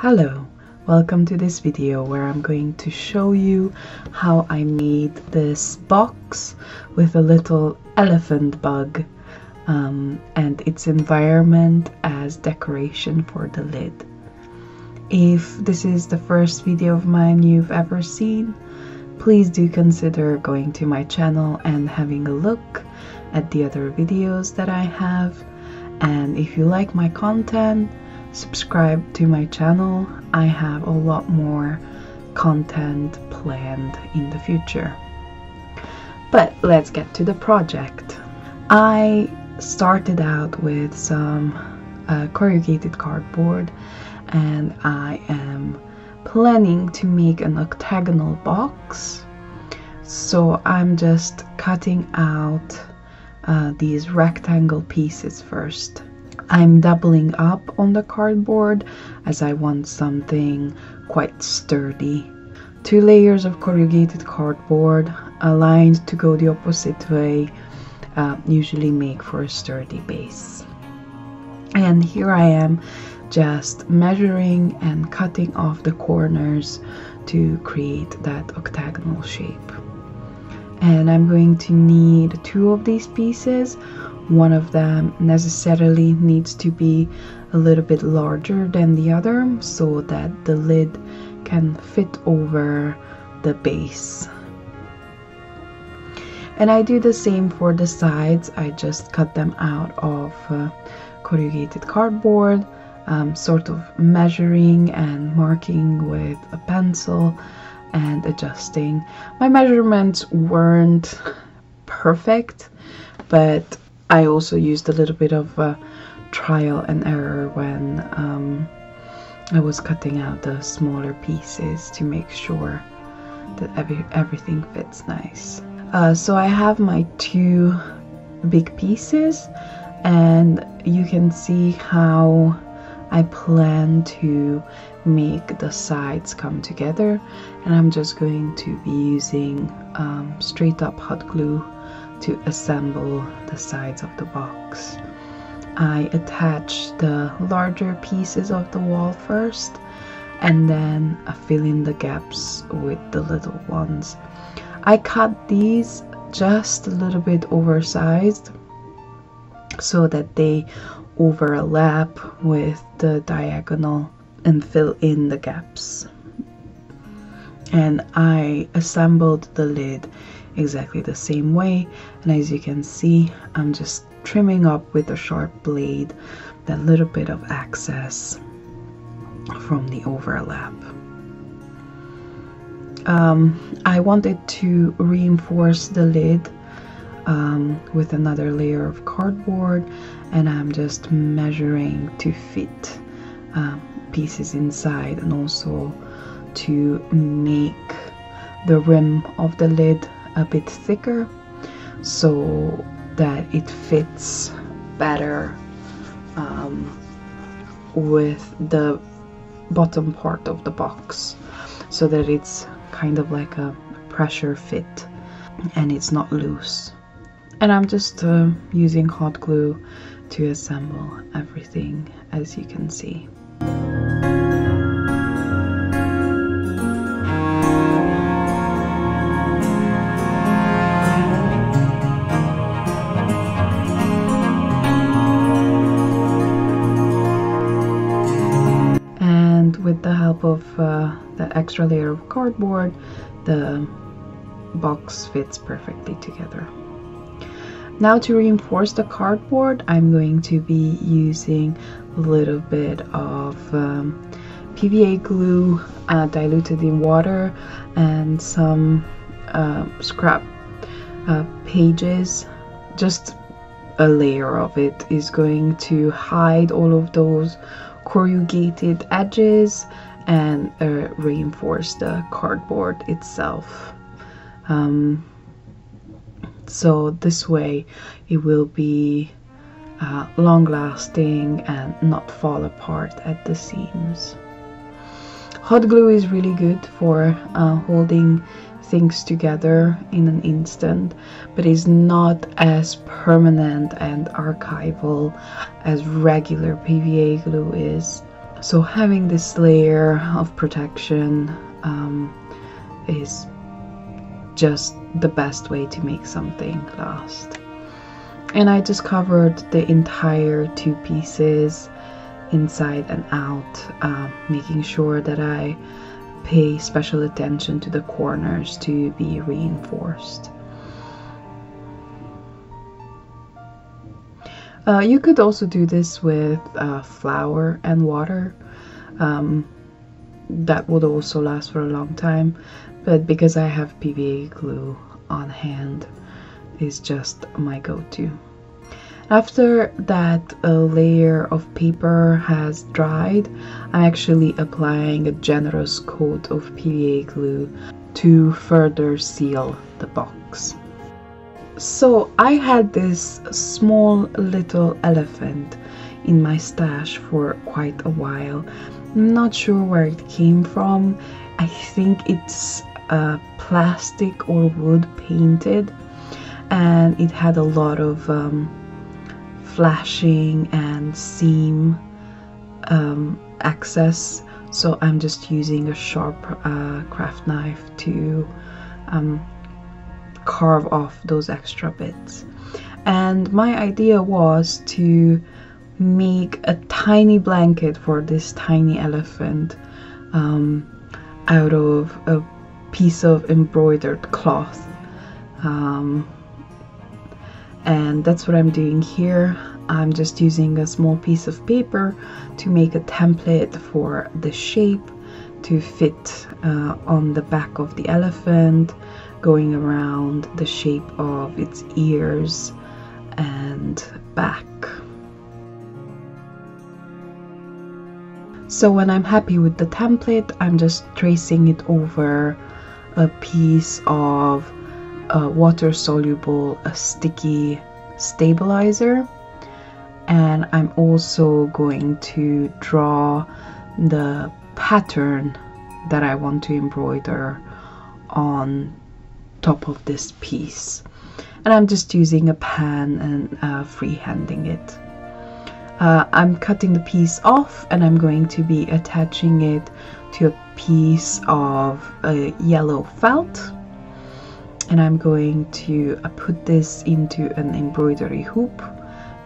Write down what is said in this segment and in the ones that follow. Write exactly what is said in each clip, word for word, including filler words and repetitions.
Hello, welcome to this video where I'm going to show you how I made this box with a little elephant bug um, and its environment as decoration for the lid. If this is the first video of mine you've ever seen, please do consider going to my channel and having a look at the other videos that I have. And if you like my content, subscribe to my channel. I have a lot more content planned in the future. But let's get to the project. I started out with some uh, corrugated cardboard, and I am planning to make an octagonal box. So I'm just cutting out uh, these rectangle pieces first. I'm doubling up on the cardboard as I want something quite sturdy. Two layers of corrugated cardboard aligned to go the opposite way uh, usually make for a sturdy base. And here I am just measuring and cutting off the corners to create that octagonal shape. And I'm going to need two of these pieces. One of them necessarily needs to be a little bit larger than the other so that the lid can fit over the base. And I do the same for the sides. I just cut them out of uh, corrugated cardboard, um, sort of measuring and marking with a pencil and adjusting. My measurements weren't perfect, but I also used a little bit of uh, trial and error when um, I was cutting out the smaller pieces to make sure that every, everything fits nice. Uh, so I have my two big pieces, and you can see how I plan to make the sides come together, and I'm just going to be using um, straight up hot glue to assemble the sides of the box. I attach the larger pieces of the wall first, and then I fill in the gaps with the little ones. I cut these just a little bit oversized so that they overlap with the diagonal and fill in the gaps. And I assembled the lid exactly the same way, and as you can see, I'm just trimming up with a sharp blade that little bit of excess from the overlap. Um, I wanted to reinforce the lid um, with another layer of cardboard, and I'm just measuring to fit um, pieces inside and also to make the rim of the lid a bit thicker so that it fits better um, with the bottom part of the box, so that it's kind of like a pressure fit and it's not loose. And I'm just uh, using hot glue to assemble everything, as you can see. Of uh, the extra layer of cardboard, the box fits perfectly together. Now, to reinforce the cardboard, I'm going to be using a little bit of um, P V A glue uh, diluted in water and some uh, scrap uh, pages. Just a layer of it is going to hide all of those corrugated edges and uh, reinforce the cardboard itself. Um, so this way it will be uh, long lasting and not fall apart at the seams. Hot glue is really good for uh, holding things together in an instant, but is not as permanent and archival as regular P V A glue is. So having this layer of protection um, is just the best way to make something last. And I just covered the entire two pieces inside and out, uh, making sure that I pay special attention to the corners to be reinforced. Uh, you could also do this with uh, flour and water. Um, that would also last for a long time, but because I have P V A glue on hand, it's just my go-to. After that uh, layer of paper has dried, I'm actually applying a generous coat of P V A glue to further seal the box. So I had this small little elephant in my stash for quite a while. I'm not sure where it came from. I think it's uh, plastic or wood painted, and it had a lot of um, flashing and seam um, access, so I'm just using a sharp uh, craft knife to um, carve off those extra bits. And my idea was to make a tiny blanket for this tiny elephant um, out of a piece of embroidered cloth, um, and that's what I'm doing here. I'm just using a small piece of paper to make a template for the shape to fit uh, on the back of the elephant, going around the shape of its ears and back. So when I'm happy with the template, I'm just tracing it over a piece of uh, water-soluble, a sticky stabilizer, and I'm also going to draw the pattern that I want to embroider on top of this piece, and I'm just using a pan and uh, freehanding it. Uh, I'm cutting the piece off, and I'm going to be attaching it to a piece of uh, yellow felt, and I'm going to uh, put this into an embroidery hoop,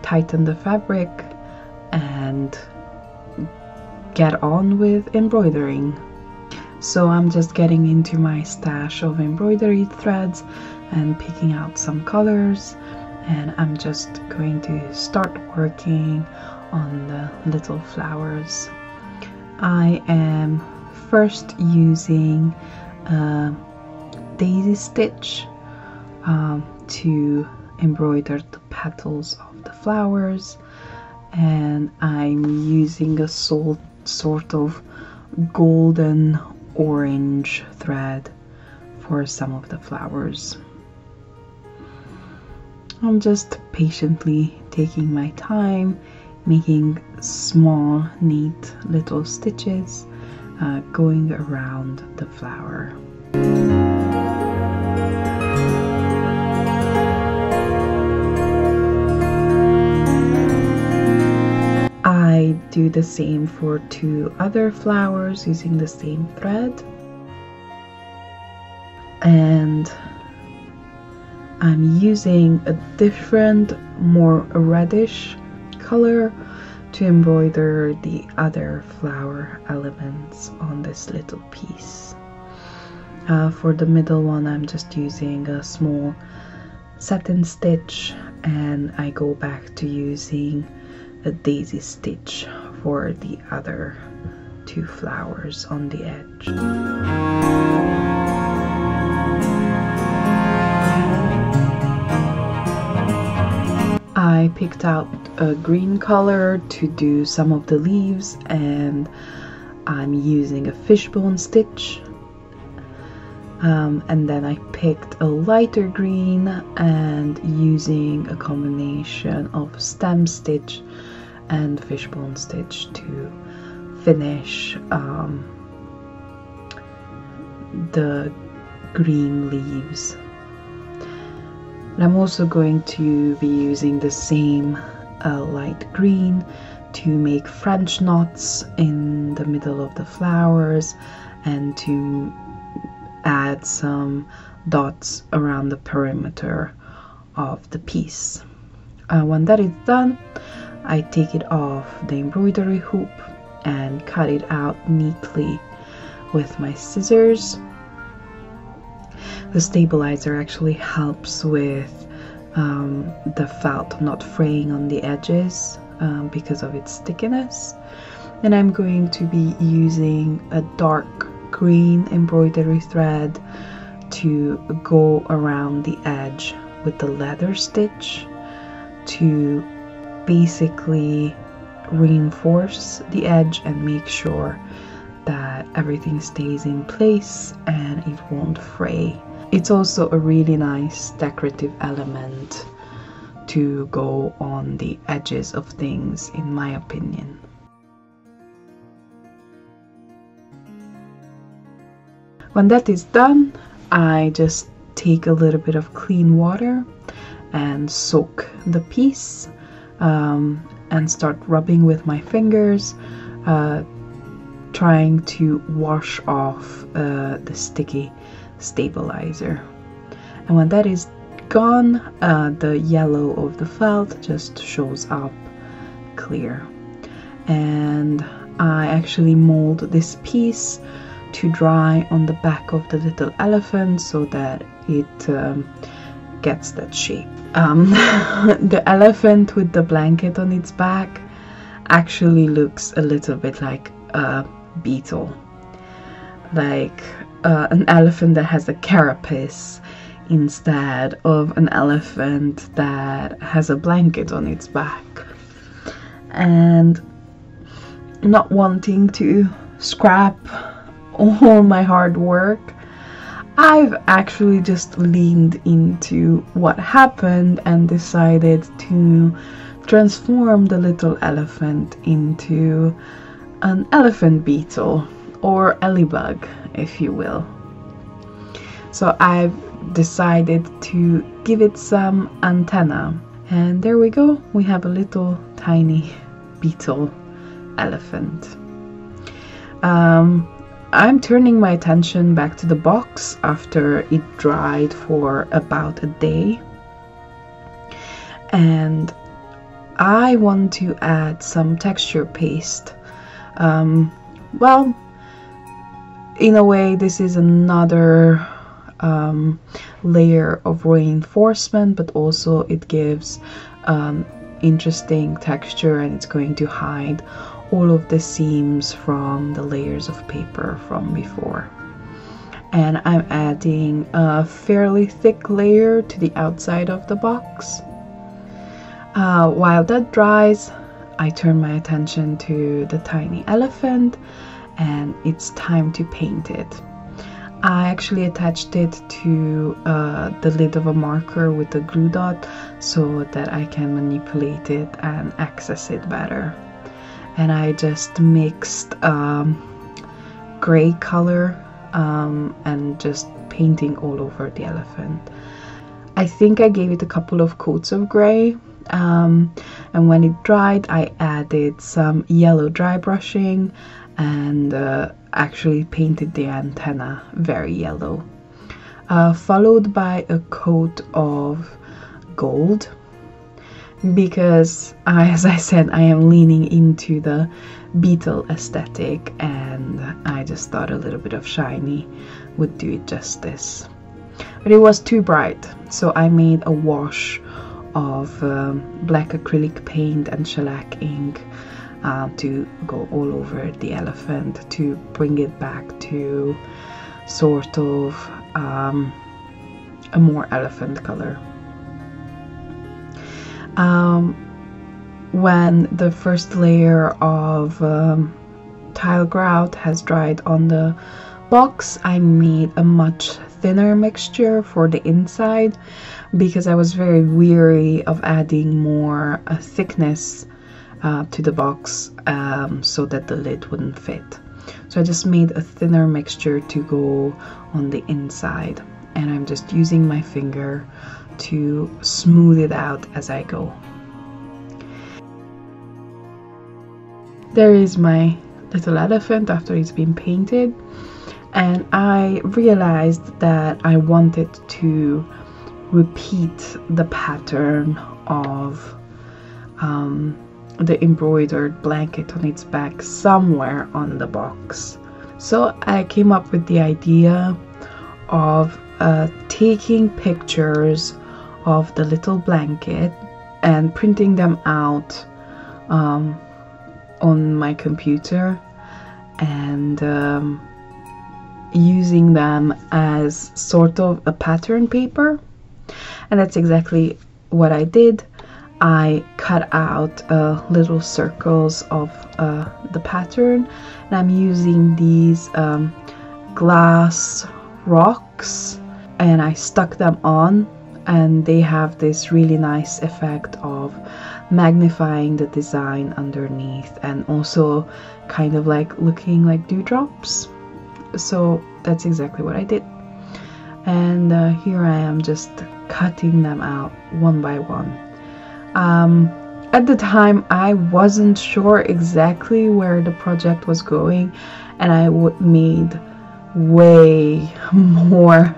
tighten the fabric, and get on with embroidering. So I'm just getting into my stash of embroidery threads and picking out some colors, and I'm just going to start working on the little flowers. I am first using a daisy stitch um, to embroider the petals of the flowers, and I'm using a sol- sort of golden orange thread for some of the flowers. I'm just patiently taking my time, making small neat little stitches uh, going around the flower. I do the same for two other flowers using the same thread, and I'm using a different, more reddish color to embroider the other flower elements on this little piece. Uh, for the middle one, I'm just using a small satin stitch, and I go back to using a daisy stitch for the other two flowers on the edge. I picked out a green color to do some of the leaves, and I'm using a fishbone stitch, um, and then I picked a lighter green and using a combination of stem stitch and fishbone stitch to finish um, the green leaves. And I'm also going to be using the same uh, light green to make French knots in the middle of the flowers and to add some dots around the perimeter of the piece. Uh, when that is done, I take it off the embroidery hoop and cut it out neatly with my scissors. The stabilizer actually helps with um, the felt not fraying on the edges um, because of its thickness. And I'm going to be using a dark green embroidery thread to go around the edge with the leather stitch to basically reinforce the edge and make sure that everything stays in place and it won't fray. It's also a really nice decorative element to go on the edges of things, in my opinion. When that is done, I just take a little bit of clean water and soak the piece um, and start rubbing with my fingers, uh, trying to wash off uh, the sticky stabilizer. And when that is gone, uh, the yellow of the felt just shows up clear. And I actually mold this piece to dry on the back of the little elephant so that it um, gets that shape. Um, the elephant with the blanket on its back actually looks a little bit like a beetle, like uh, an elephant that has a carapace instead of an elephant that has a blanket on its back. And not wanting to scrap all my hard work, I've actually just leaned into what happened and decided to transform the little elephant into an elephant beetle, or Elebug, if you will. So I've decided to give it some antenna, and there we go, we have a little tiny beetle elephant. Um, I'm turning my attention back to the box after it dried for about a day, and I want to add some texture paste. Um, well, in a way, this is another um, layer of reinforcement, but also it gives um, interesting texture, and it's going to hide all of the seams from the layers of paper from before. And I'm adding a fairly thick layer to the outside of the box. Uh, while that dries, I turn my attention to the tiny elephant, and it's time to paint it. I actually attached it to uh, the lid of a marker with a glue dot so that I can manipulate it and access it better. And I just mixed um, gray color um, and just painting all over the elephant. I think I gave it a couple of coats of gray. Um, and when it dried, I added some yellow dry brushing and uh, actually painted the antenna very yellow, uh, followed by a coat of gold, because uh, as I said, I am leaning into the beetle aesthetic, and I just thought a little bit of shiny would do it justice. But it was too bright, so I made a wash of um, black acrylic paint and shellac ink uh, to go all over the elephant to bring it back to sort of um, a more elephant color. Um, when the first layer of um, tile grout has dried on the box, I made a much thinner mixture for the inside because I was very weary of adding more uh, thickness uh, to the box um, so that the lid wouldn't fit. So I just made a thinner mixture to go on the inside, and I'm just using my finger to smooth it out as I go. There is my little elephant after it's been painted, and I realized that I wanted to repeat the pattern of um, the embroidered blanket on its back somewhere on the box. So I came up with the idea of uh, taking pictures of the little blanket and printing them out um, on my computer and um, using them as sort of a pattern paper. And that's exactly what I did. I cut out uh, little circles of uh, the pattern, and I'm using these um, glass rocks, and I stuck them on, and they have this really nice effect of magnifying the design underneath and also kind of like looking like dewdrops. So that's exactly what I did. And uh, here I am just cutting them out one by one. Um, at the time I wasn't sure exactly where the project was going, and I would made way more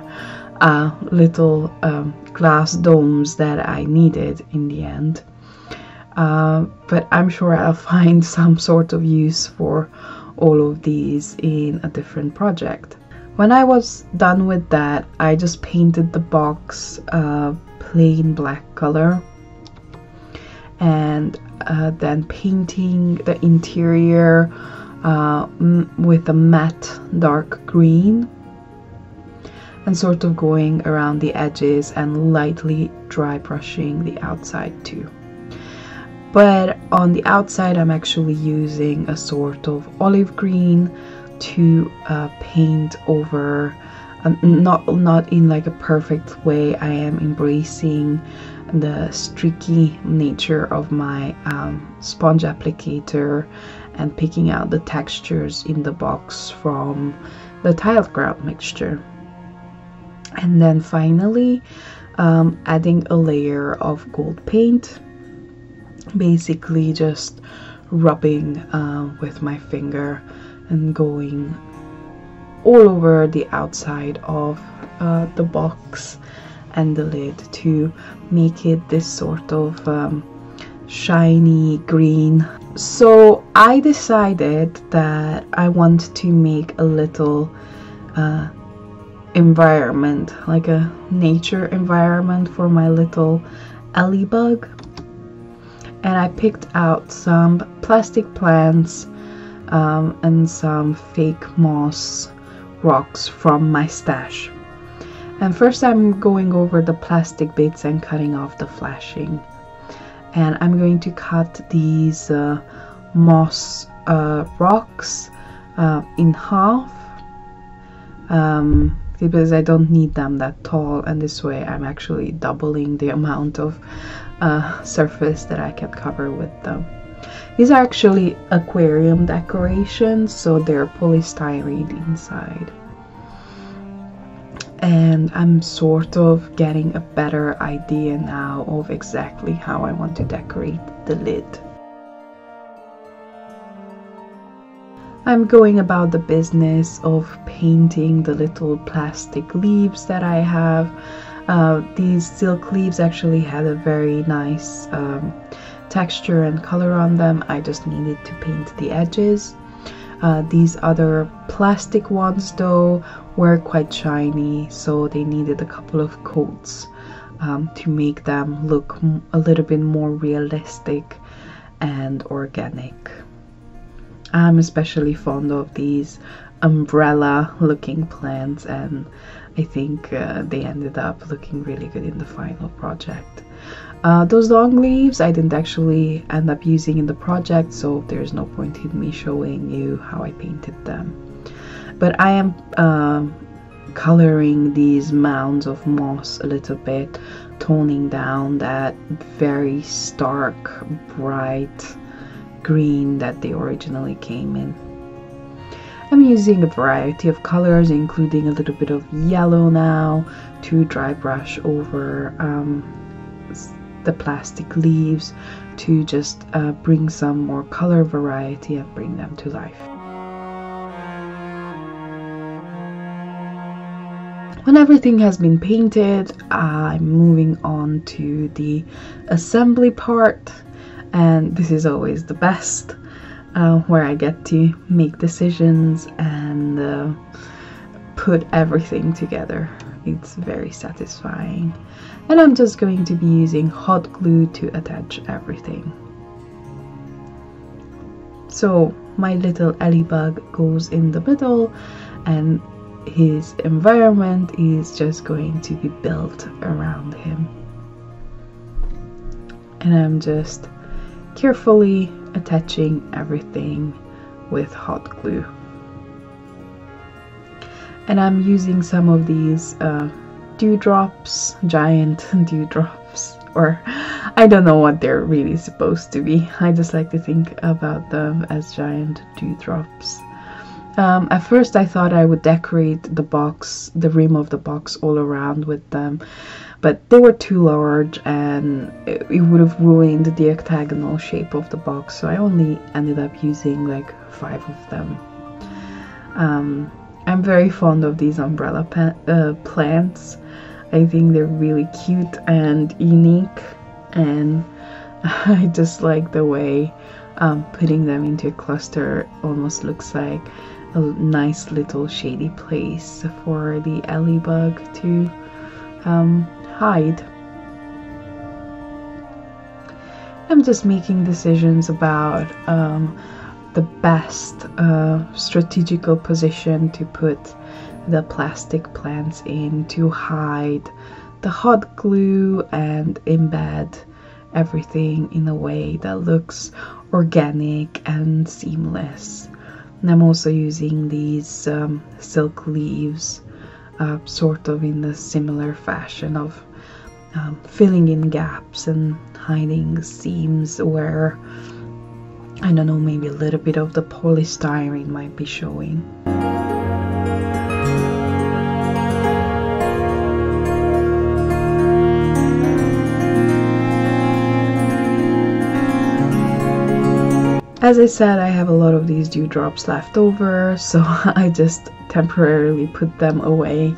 uh, little um, glass domes that I needed in the end. Uh, but I'm sure I'll find some sort of use for all of these in a different project. When I was done with that, I just painted the box uh, plain black color, and uh, then painting the interior uh, with a matte dark green, and sort of going around the edges and lightly dry brushing the outside too. But on the outside I'm actually using a sort of olive green to uh, paint over, um, not not in like a perfect way. I am embracing the streaky nature of my um, sponge applicator and picking out the textures in the box from the tiled ground mixture. And then finally um, adding a layer of gold paint, basically just rubbing uh, with my finger and going all over the outside of uh, the box and the lid to make it this sort of um, shiny green. So I decided that I want to make a little uh, environment, like a nature environment for my little Elebug, and I picked out some plastic plants um, and some fake moss rocks from my stash. And first I'm going over the plastic bits and cutting off the flashing, and I'm going to cut these uh, moss uh, rocks uh, in half um, because I don't need them that tall, and this way I'm actually doubling the amount of uh, surface that I can cover with them. These are actually aquarium decorations, so they're polystyrene inside. And I'm sort of getting a better idea now of exactly how I want to decorate the lid. I'm going about the business of painting the little plastic leaves that I have. Uh, these silk leaves actually had a very nice um, texture and color on them. I just needed to paint the edges. Uh, these other plastic ones though were quite shiny, so they needed a couple of coats um, to make them look m a little bit more realistic and organic. I'm especially fond of these umbrella looking plants, and I think uh, they ended up looking really good in the final project. Uh, those long leaves I didn't actually end up using in the project, so there's no point in me showing you how I painted them. But I am uh, coloring these mounds of moss a little bit, toning down that very stark, bright green that they originally came in. I'm using a variety of colors, including a little bit of yellow now, to dry brush over um, the plastic leaves to just uh, bring some more color variety and bring them to life. When everything has been painted, I'm moving on to the assembly part, and this is always the best, uh, where I get to make decisions and uh, put everything together. It's very satisfying. And I'm just going to be using hot glue to attach everything. So my little Elebug goes in the middle, and his environment is just going to be built around him. And I'm just carefully attaching everything with hot glue. And I'm using some of these uh, dewdrops, giant dewdrops, or I don't know what they're really supposed to be. I just like to think about them as giant dewdrops. Um, at first I thought I would decorate the box, the rim of the box, all around with them, but they were too large and it, it would have ruined the octagonal shape of the box, so I only ended up using like five of them. Um, I'm very fond of these umbrella uh, plants. I think they're really cute and unique, and I just like the way um, putting them into a cluster almost looks like a nice little shady place for the Elebug to um, hide. I'm just making decisions about um, the best uh, strategical position to put the plastic plants in to hide the hot glue and embed everything in a way that looks organic and seamless. And I'm also using these um, silk leaves uh, sort of in the similar fashion of um, filling in gaps and hiding seams where, I don't know, maybe a little bit of the polystyrene might be showing. As I said, I have a lot of these dewdrops left over, so I just temporarily put them away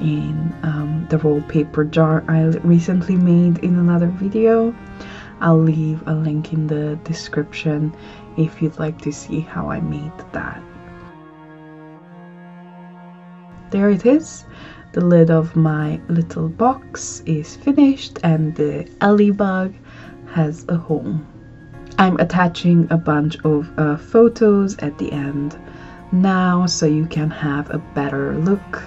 in um, the roll paper jar I recently made in another video. I'll leave a link in the description if you'd like to see how I made that. There it is. The lid of my little box is finished and the Elebug has a home. I'm attaching a bunch of uh, photos at the end now, so you can have a better look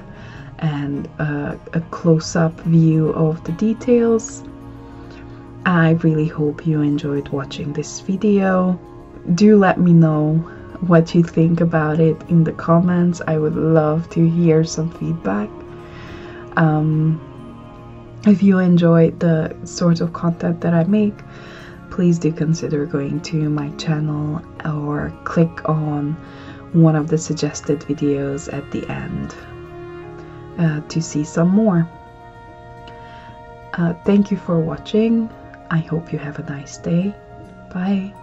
and uh, a close-up view of the details. I really hope you enjoyed watching this video. Do let me know what you think about it in the comments. I would love to hear some feedback. Um, if you enjoyed the sort of content that I make, please do consider going to my channel or click on one of the suggested videos at the end uh, to see some more. Uh, thank you for watching. I hope you have a nice day. Bye.